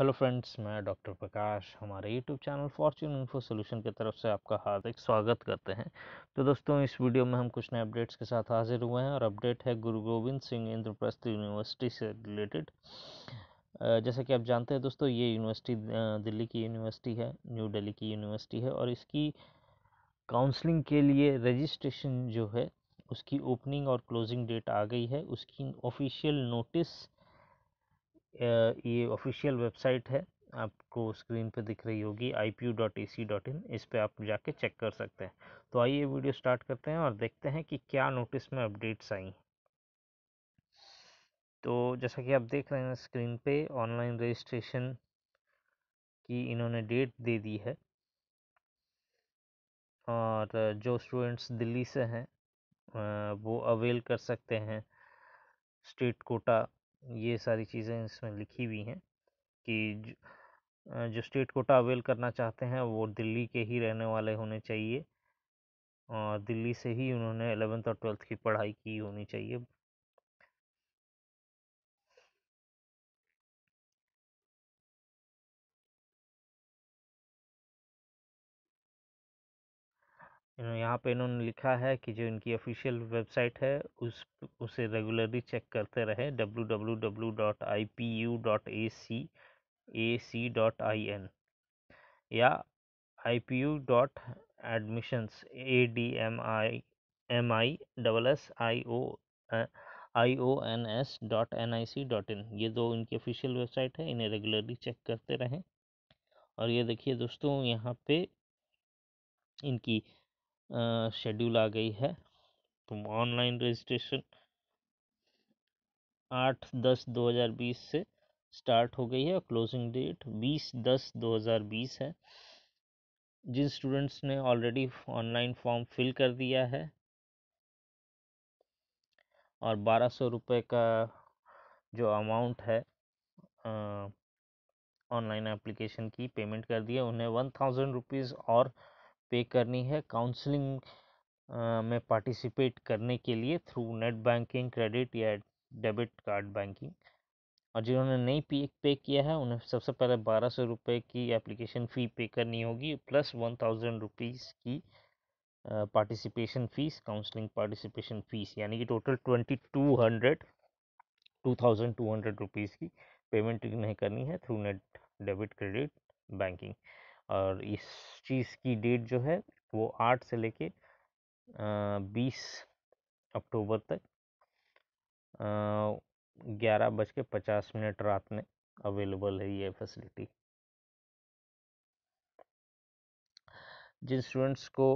Hello friends, मैं doctor Prakash हमारे YouTube channel Fortune info solution की तरफ से आपका हार्दिक स्वागत करते हैं। तो दोस्तों, इस वीडियो में हम कुछ नए अपडेट्स के साथ हाजिर हुए हैं और अपडेट है गुरु गोविंद सिंह इंद्रप्रस्थ यूनिवर्सिटी से रिलेटेड। जैसा कि आप जानते हैं दोस्तों, ये यूनिवर्सिटी दिल्ली की यूनिवर्सिटी है, न्यू दिल्ली की यूनिवर्सिटी है और इसकी काउंसलिंग के लिए रजिस्ट्रेशन जो है उसकी ओपनिंग और क्लोजिंग डेट आ गई है। उसकी ऑफिशियल नोटिस, ये ऑफिशियल वेबसाइट है, आपको स्क्रीन पे दिख रही होगी ipu.ac.in, इस पे आप जाके चेक कर सकते हैं। तो आइए वीडियो स्टार्ट करते हैं और देखते हैं कि क्या नोटिस में अपडेट्स आई। तो जैसा कि आप देख रहे हैं स्क्रीन पे, ऑनलाइन रजिस्ट्रेशन की इन्होंने डेट दे दी है और जो स्टूडेंट्स दिल्ली से हैं वो अवेल कर सकते हैं स्टेट कोटा। ये सारी चीज़ें इसमें लिखी हुई हैं कि जो स्टेट कोटा अवेल करना चाहते हैं वो दिल्ली के ही रहने वाले होने चाहिए और दिल्ली से ही उन्होंने 11th और 12th की पढ़ाई की होनी चाहिए। यहाँ पे इन्होंने लिखा है कि जो इनकी ऑफिशियल वेबसाइट है उसे रेगुलरली चेक करते रहे, www.ipu.ac.in या ipu.admissions admissions.nic.in। ये दो इनकी ऑफिशियल वेबसाइट है, इन्हें रेगुलरली चेक करते रहें। और ये देखिए दोस्तों, यहाँ पे इनकी शेड्यूल आ गई है। तो ऑनलाइन रजिस्ट्रेशन 8/10/2020 से स्टार्ट हो गई है और क्लोजिंग डेट 20/10/2020 है। जिन स्टूडेंट्स ने ऑलरेडी ऑनलाइन फॉर्म फिल कर दिया है और 1200 रुपये का जो अमाउंट है ऑनलाइन एप्लीकेशन की पेमेंट कर दी है, उन्हें 1000 रुपीज़ और पे करनी है काउंसलिंग में पार्टिसिपेट करने के लिए थ्रू नेट बैंकिंग, क्रेडिट या डेबिट कार्ड बैंकिंग। और जिन्होंने नहीं पे किया है उन्हें सबसे पहले 1200 रुपये की एप्लीकेशन फ़ी पे करनी होगी प्लस 1000 रुपीज़ की participation fees, counselling participation fees, यानी कि टोटल 2200 रुपीज़ की पेमेंट इन्हें करनी है through net, debit, credit, banking. और इस चीज़ की डेट जो है वो 8 से लेके 20 अक्टूबर तक 11:50 रात में अवेलेबल है ये फैसिलिटी। जिन स्टूडेंट्स को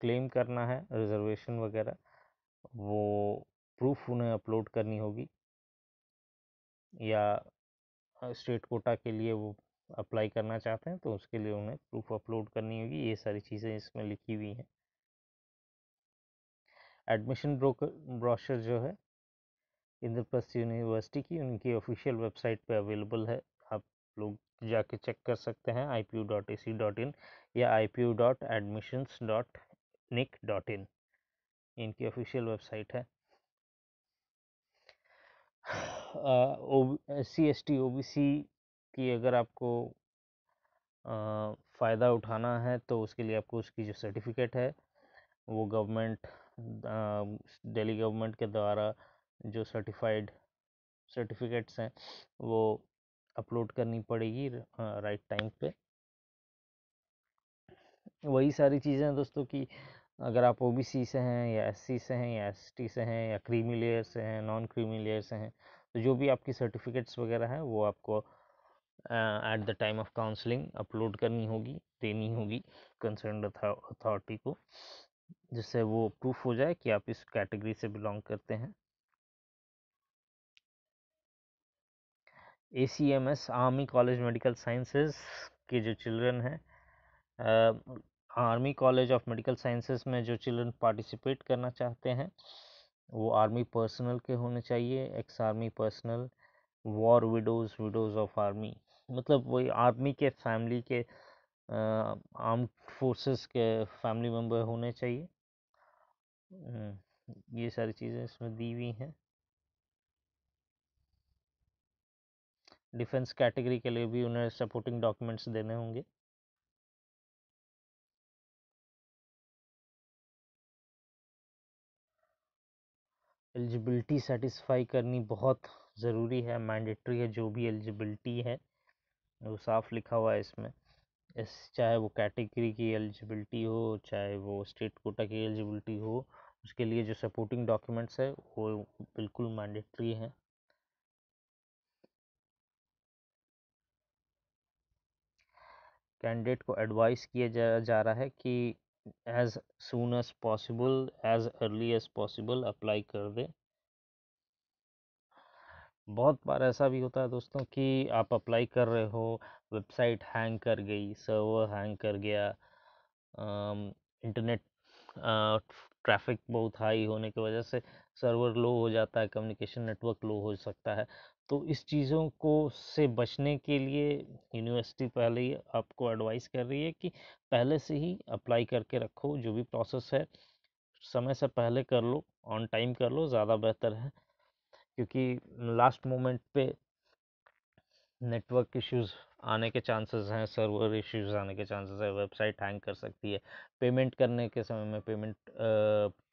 क्लेम करना है रिजर्वेशन वगैरह, वो प्रूफ उन्हें अपलोड करनी होगी या स्टेट कोटा के लिए वो अप्लाई करना चाहते हैं तो उसके लिए उन्हें प्रूफ अपलोड करनी होगी। ये सारी चीज़ें इसमें लिखी हुई हैं। एडमिशन ब्रोशर जो है इंद्रप्रस्थ यूनिवर्सिटी की, उनकी ऑफिशियल वेबसाइट पे अवेलेबल है, आप लोग जाके चेक कर सकते हैं ipu.ac.in या ipu.admissions.nic.in, इनकी ऑफिशियल वेबसाइट है। SC ST OBC कि अगर आपको फ़ायदा उठाना है तो उसके लिए आपको उसकी जो सर्टिफिकेट है वो गवर्नमेंट, दिल्ली गवर्नमेंट के द्वारा जो सर्टिफाइड सर्टिफिकेट्स हैं वो अपलोड करनी पड़ेगी राइट टाइम पे। वही सारी चीज़ें हैं दोस्तों कि अगर आप OBC से हैं या SC से हैं या ST से हैं या क्रीमी लेयर से हैं, नॉन क्रीमी लेयर से हैं, तो जो भी आपकी सर्टिफिकेट्स वगैरह हैं वो आपको at the time of counselling upload करनी होगी, देनी होगी कंसर्न्ड अथॉरिटी को, जिससे वो प्रूफ हो जाए कि आप इस कैटेगरी से बिलोंग करते हैं। ACMS army college medical sciences के जो चिल्ड्रन हैं, army college of medical sciences में जो चिल्ड्रन पार्टिसिपेट करना चाहते हैं वो आर्मी पर्सनल के होने चाहिए, ex army personnel, war widows, widows of army, मतलब वही आर्मी के फैमिली के, आर्म्ड फोर्सेस के फैमिली मेम्बर होने चाहिए। ये सारी चीज़ें इसमें दी हुई हैं। डिफेंस कैटेगरी के लिए भी उन्हें सपोर्टिंग डॉक्यूमेंट्स देने होंगे। एलिजिबिलिटी सेटिस्फाई करनी बहुत ज़रूरी है, मैंडेटरी है। जो भी एलिजिबिलिटी है वो साफ लिखा हुआ है इसमें, चाहे वो कैटेगरी की एलिजिबिलिटी हो, चाहे वो स्टेट कोटा की एलिजिबिलिटी हो, उसके लिए जो सपोर्टिंग डॉक्यूमेंट्स है वो बिल्कुल मैंडेटरी है। कैंडिडेट को एडवाइस किया जा रहा है कि as soon as possible, as early as possible apply कर दे। बहुत बार ऐसा भी होता है दोस्तों कि आप अप्लाई कर रहे हो, वेबसाइट हैंग कर गई, सर्वर हैंग कर गया, इंटरनेट ट्रैफिक बहुत हाई होने की वजह से सर्वर लो हो जाता है, कम्युनिकेशन नेटवर्क लो हो सकता है। तो इस चीज़ों को से बचने के लिए यूनिवर्सिटी पहले ही आपको एडवाइस कर रही है कि पहले से ही अप्लाई करके रखो, जो भी प्रोसेस है समय से पहले कर लो, ऑन टाइम कर लो, ज़्यादा बेहतर है। क्योंकि लास्ट मोमेंट पे नेटवर्क इश्यूज़ आने के चांसेस हैं, सर्वर इश्यूज़ आने के चांसेस है, वेबसाइट हैंग कर सकती है, पेमेंट करने के समय में पेमेंट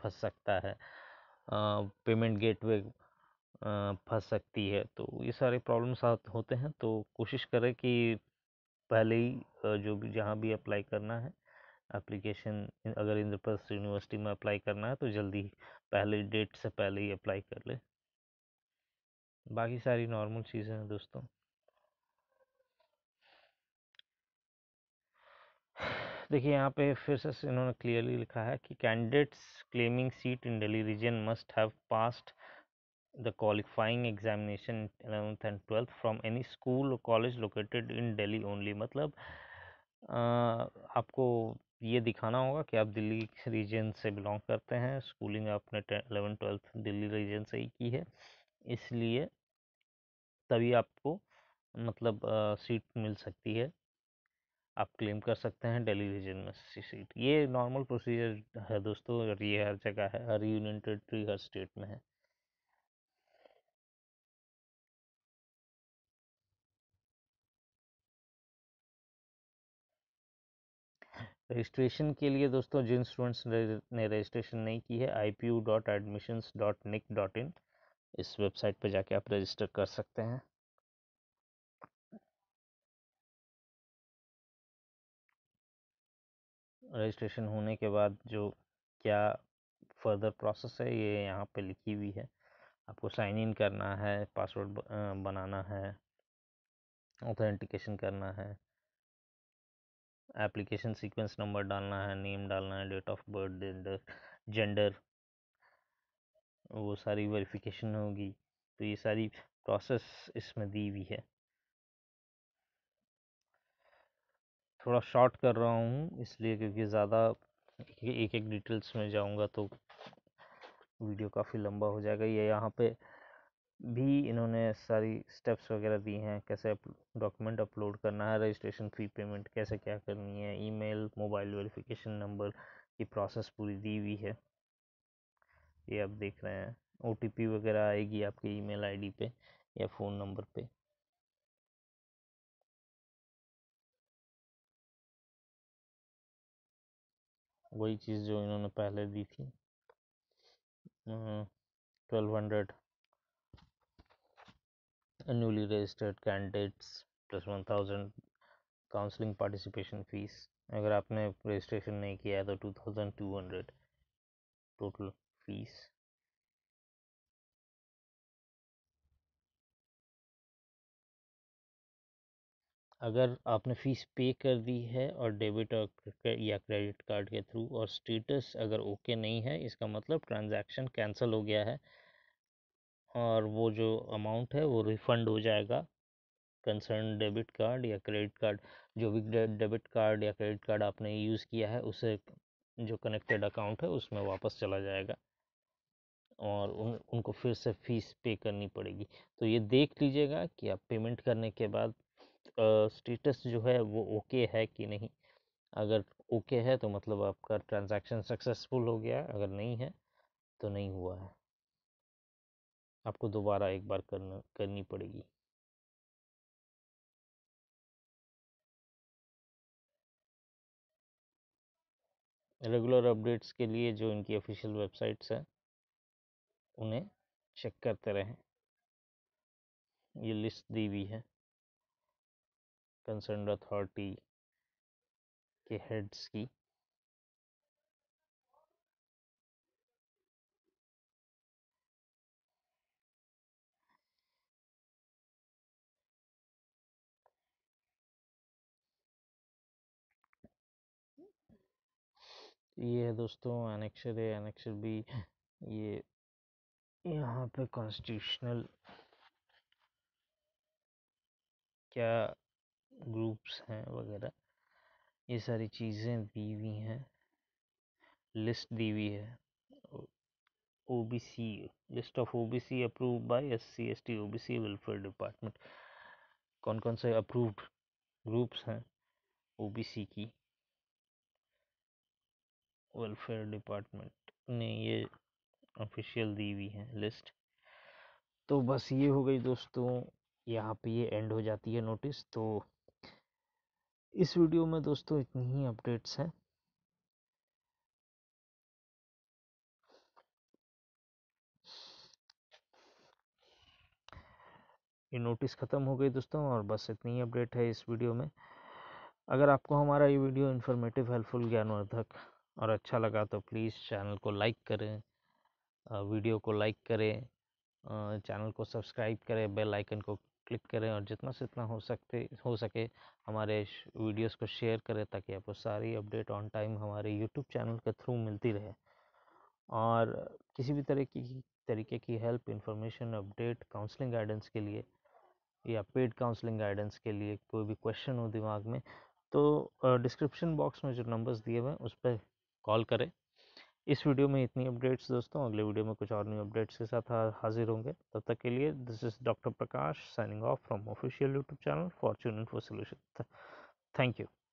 फंस सकता है, पेमेंट गेटवे फंस सकती है। तो ये सारे प्रॉब्लम्स होते हैं। तो कोशिश करें कि पहले ही जो भी जहाँ भी अप्लाई करना है, एप्लीकेशन अगर इंद्रप्रस्थ यूनिवर्सिटी में अप्लाई करना है तो जल्दी पहले डेट से पहले ही अप्लाई कर ले। बाकी सारी नॉर्मल चीज़ें हैं दोस्तों। देखिए यहाँ पे फिर से इन्होंने क्लियरली लिखा है कि candidates claiming seat in Delhi region must have passed the qualifying examination 11th and 12th from any school or college located in Delhi only। मतलब आपको ये दिखाना होगा कि आप दिल्ली रीजन से बिलोंग करते हैं, स्कूलिंग आपने 11th 12th दिल्ली रीजन से ही की है, इसलिए तभी आपको मतलब सीट मिल सकती है, आप क्लेम कर सकते हैं दिल्ली रीजन में सीट। ये नॉर्मल प्रोसीजर है दोस्तों, और ये हर जगह है, हर यूनियन टेरेटरी, हर स्टेट में है। रजिस्ट्रेशन के लिए दोस्तों जिन स्टूडेंट्स ने रजिस्ट्रेशन नहीं की है, ipu.admissions.nic.in इस वेबसाइट पर जाके आप रजिस्टर कर सकते हैं। रजिस्ट्रेशन होने के बाद जो क्या फर्दर प्रोसेस है ये यहाँ पे लिखी हुई है। आपको साइन इन करना है, पासवर्ड बनाना है, ऑथेंटिकेशन करना है, एप्लीकेशन सीक्वेंस नंबर डालना है, नेम डालना है, डेट ऑफ बर्थ, जेंडर, वो सारी वेरिफिकेशन होगी। तो ये सारी प्रोसेस इसमें दी हुई है। थोड़ा शॉर्ट कर रहा हूँ इसलिए क्योंकि ज़्यादा एक एक डिटेल्स में जाऊँगा तो वीडियो काफ़ी लंबा हो जाएगा। ये यहाँ पे भी इन्होंने सारी स्टेप्स वगैरह दी हैं, कैसे डॉक्यूमेंट अपलोड करना है, रजिस्ट्रेशन फ़ी पेमेंट कैसे क्या करनी है, ईमेल, मोबाइल वेरिफिकेशन नंबर की प्रोसेस पूरी दी हुई है। ये आप देख रहे हैं, ओटीपी वगैरह आएगी आपके ईमेल आईडी पे या फ़ोन नंबर पे। वही चीज़ जो इन्होंने पहले दी थी, 1200 newly registered candidates plus 1000 counselling participation fees. अगर आपने रजिस्ट्रेशन नहीं किया है तो 2200 टोटल फीस। अगर आपने फ़ीस पे कर दी है और डेबिट और या क्रेडिट कार्ड के थ्रू, और स्टेटस अगर ओके नहीं है इसका मतलब ट्रांजैक्शन कैंसिल हो गया है और वो जो अमाउंट है वो रिफ़ंड हो जाएगा। कंसर्न डेबिट कार्ड या क्रेडिट कार्ड, जो भी डेबिट कार्ड या क्रेडिट कार्ड आपने यूज़ किया है उसे जो कनेक्टेड अकाउंट है उसमें वापस चला जाएगा और उनको फिर से फ़ीस पे करनी पड़ेगी। तो ये देख लीजिएगा कि आप पेमेंट करने के बाद स्टेटस जो है वो ओके है कि नहीं। अगर ओके है तो मतलब आपका ट्रांजैक्शन सक्सेसफुल हो गया, अगर नहीं है तो नहीं हुआ है, आपको दोबारा एक बार करनी पड़ेगी। रेगुलर अपडेट्स के लिए जो इनकी ऑफिशियल वेबसाइट्स हैं उन्हें चेक करते रहें। ये लिस्ट दी हुई है कंसर्न अथॉरिटी के हेड्स की। ये है दोस्तों एनेक्शर ए, एनेक्शर बी। ये यहाँ पे कॉन्स्टिट्यूशनल क्या ग्रुप्स हैं वगैरह ये सारी चीज़ें दी हुई हैं, लिस्ट दी हुई है। OBC list of OBC approved by SC ST OBC welfare department. कौन कौन से अप्रूव्ड ग्रुप्स हैं ओबीसी की वेलफेयर डिपार्टमेंट ने ये ऑफिशियल दी हुई है लिस्ट। तो बस ये हो गई दोस्तों, यहाँ पे ये एंड हो जाती है नोटिस। तो इस वीडियो में दोस्तों इतनी ही अपडेट्स हैं। ये नोटिस ख़त्म हो गई दोस्तों और बस इतनी ही अपडेट है इस वीडियो में। अगर आपको हमारा ये वीडियो इन्फॉर्मेटिव, हेल्पफुल, ज्ञानवर्धक और अच्छा लगा तो प्लीज़ चैनल को लाइक करें, वीडियो को लाइक करें, चैनल को सब्सक्राइब करें, बेल आइकन को क्लिक करें और जितना से इतना हो सके हमारे वीडियोस को शेयर करें ताकि आपको सारी अपडेट ऑन टाइम हमारे यूट्यूब चैनल के थ्रू मिलती रहे। और किसी भी तरीके की help, information, update, counselling guidance के लिए या पेड काउंसलिंग गाइडेंस के लिए कोई भी क्वेश्चन हो दिमाग में तो डिस्क्रिप्शन बॉक्स में जो नंबर्स दिए हुए हैं उस पर कॉल करें। इस वीडियो में इतनी अपडेट्स दोस्तों, अगले वीडियो में कुछ और न्यू अपडेट्स के साथ हाजिर होंगे। तब तक के लिए this is doctor Prakash signing off from official YouTube channel Fortune info solution. Thank you.